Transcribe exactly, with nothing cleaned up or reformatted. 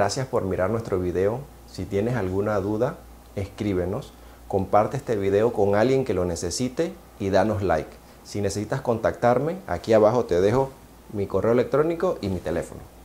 Gracias por mirar nuestro video. Si tienes alguna duda, escríbenos. Comparte este video con alguien que lo necesite y danos like. Si necesitas contactarme, aquí abajo te dejo mi correo electrónico y mi teléfono.